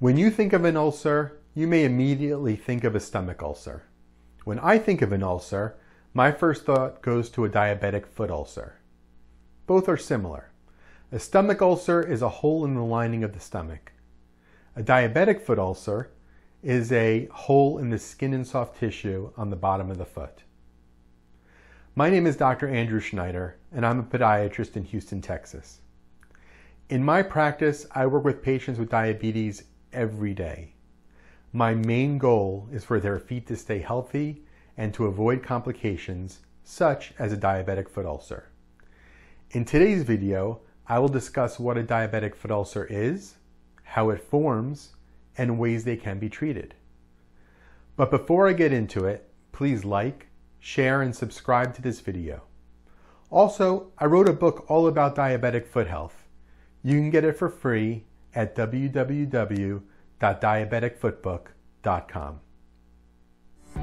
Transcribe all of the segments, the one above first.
When you think of an ulcer, you may immediately think of a stomach ulcer. When I think of an ulcer, my first thought goes to a diabetic foot ulcer. Both are similar. A stomach ulcer is a hole in the lining of the stomach. A diabetic foot ulcer is a hole in the skin and soft tissue on the bottom of the foot. My name is Dr. Andrew Schneider, and I'm a podiatrist in Houston, Texas. In my practice, I work with patients with diabetes every day. My main goal is for their feet to stay healthy and to avoid complications such as a diabetic foot ulcer. In today's video, I will discuss what a diabetic foot ulcer is, how it forms, and ways they can be treated. But before I get into it, please like, share, and subscribe to this video. Also, I wrote a book all about diabetic foot health. You can get it for free at www.DiabeticFootBook.com. A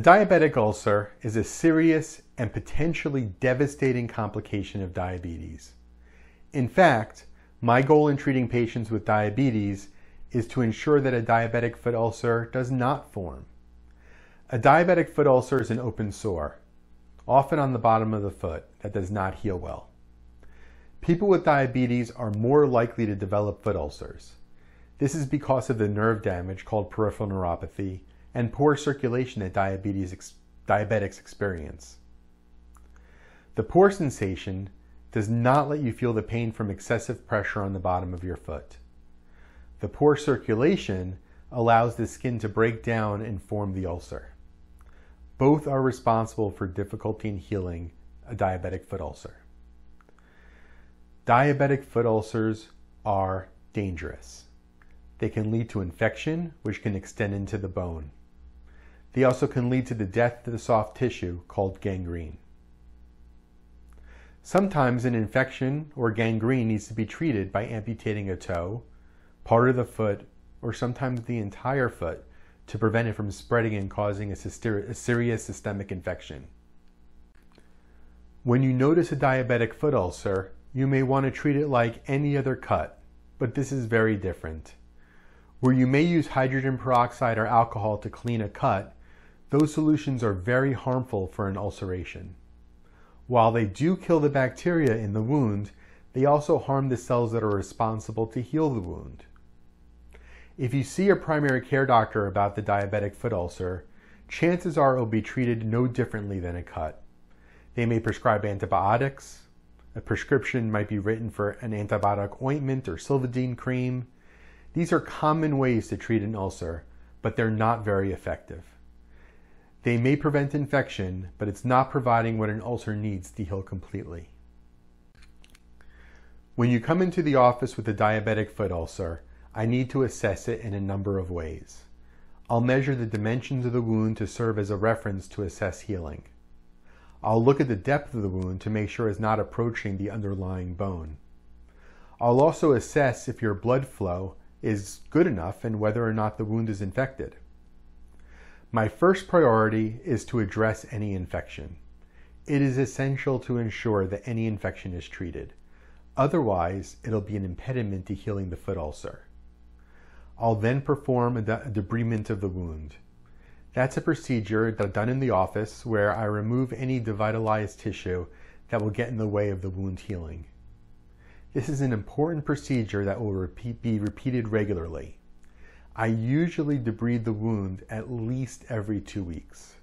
diabetic ulcer is a serious and potentially devastating complication of diabetes. In fact, my goal in treating patients with diabetes is to ensure that a diabetic foot ulcer does not form. A diabetic foot ulcer is an open sore, often on the bottom of the foot, that does not heal well. People with diabetes are more likely to develop foot ulcers. This is because of the nerve damage called peripheral neuropathy and poor circulation that diabetics experience. The poor sensation does not let you feel the pain from excessive pressure on the bottom of your foot. The poor circulation allows the skin to break down and form the ulcer. Both are responsible for difficulty in healing a diabetic foot ulcer. Diabetic foot ulcers are dangerous. They can lead to infection, which can extend into the bone. They also can lead to the death of the soft tissue called gangrene. Sometimes an infection or gangrene needs to be treated by amputating a toe, part of the foot, or sometimes the entire foot, to prevent it from spreading and causing a serious systemic infection. When you notice a diabetic foot ulcer, you may want to treat it like any other cut, but this is very different. Where you may use hydrogen peroxide or alcohol to clean a cut, those solutions are very harmful for an ulceration. While they do kill the bacteria in the wound, they also harm the cells that are responsible to heal the wound. If you see your primary care doctor about the diabetic foot ulcer, chances are it will be treated no differently than a cut. They may prescribe antibiotics. A prescription might be written for an antibiotic ointment or silvadene cream. These are common ways to treat an ulcer, but they're not very effective. They may prevent infection, but it's not providing what an ulcer needs to heal completely. When you come into the office with a diabetic foot ulcer, I need to assess it in a number of ways. I'll measure the dimensions of the wound to serve as a reference to assess healing. I'll look at the depth of the wound to make sure it's not approaching the underlying bone. I'll also assess if your blood flow is good enough and whether or not the wound is infected. My first priority is to address any infection. It is essential to ensure that any infection is treated. Otherwise, it'll be an impediment to healing the foot ulcer. I'll then perform a debridement of the wound. That's a procedure done in the office where I remove any devitalized tissue that will get in the way of the wound healing. This is an important procedure that will be repeated regularly. I usually debride the wound at least every 2 weeks.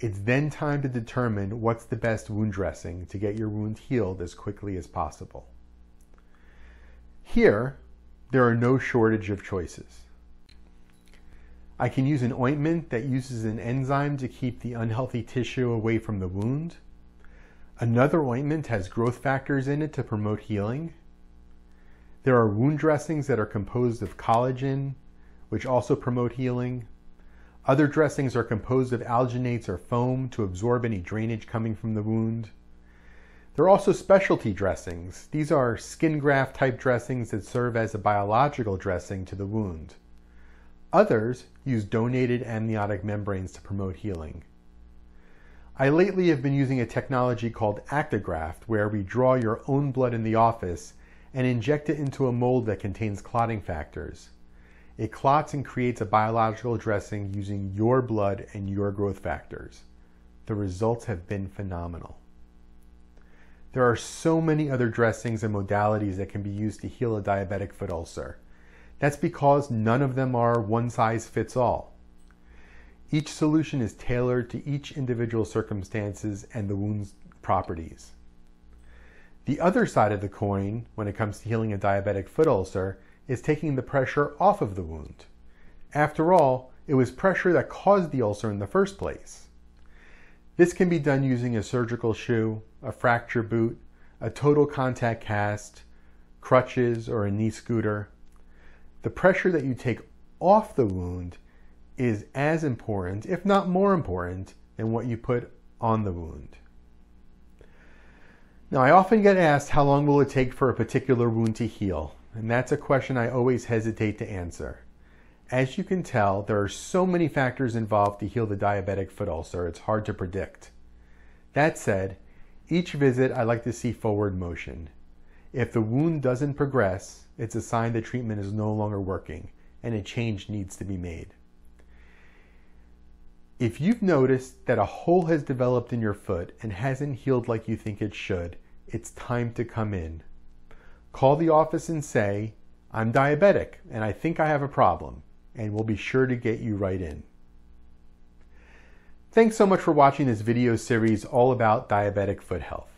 It's then time to determine what's the best wound dressing to get your wound healed as quickly as possible. Here, there are no shortage of choices. I can use an ointment that uses an enzyme to keep the unhealthy tissue away from the wound. Another ointment has growth factors in it to promote healing. There are wound dressings that are composed of collagen, which also promote healing. Other dressings are composed of alginates or foam to absorb any drainage coming from the wound. There are also specialty dressings. These are skin graft type dressings that serve as a biological dressing to the wound. Others use donated amniotic membranes to promote healing. I lately have been using a technology called ActiGraft, where we draw your own blood in the office and inject it into a mold that contains clotting factors. It clots and creates a biological dressing using your blood and your growth factors. The results have been phenomenal. There are so many other dressings and modalities that can be used to heal a diabetic foot ulcer. That's because none of them are one size fits all. Each solution is tailored to each individual circumstances and the wound's properties. The other side of the coin, when it comes to healing a diabetic foot ulcer, is taking the pressure off of the wound. After all, it was pressure that caused the ulcer in the first place. This can be done using a surgical shoe, a fracture boot, a total contact cast, crutches, or a knee scooter. The pressure that you take off the wound is as important, if not more important, than what you put on the wound. Now, I often get asked how long will it take for a particular wound to heal, and that's a question I always hesitate to answer. As you can tell, there are so many factors involved to heal the diabetic foot ulcer, it's hard to predict. That said, each visit I like to see forward motion. If the wound doesn't progress, it's a sign the treatment is no longer working and a change needs to be made. If you've noticed that a hole has developed in your foot and hasn't healed like you think it should, it's time to come in. Call the office and say, "I'm diabetic and I think I have a problem," and we'll be sure to get you right in. Thanks so much for watching this video series all about diabetic foot health.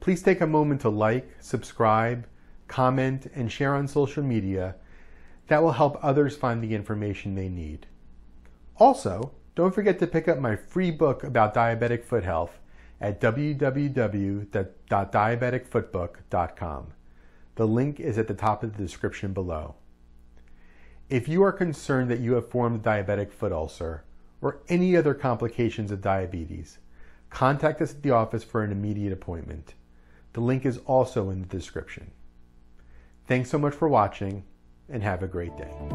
Please take a moment to like, subscribe, comment, and share on social media. That will help others find the information they need. Also, don't forget to pick up my free book about diabetic foot health at www.diabeticfootbook.com. The link is at the top of the description below. If you are concerned that you have formed a diabetic foot ulcer or any other complications of diabetes, contact us at the office for an immediate appointment. The link is also in the description. Thanks so much for watching, and have a great day.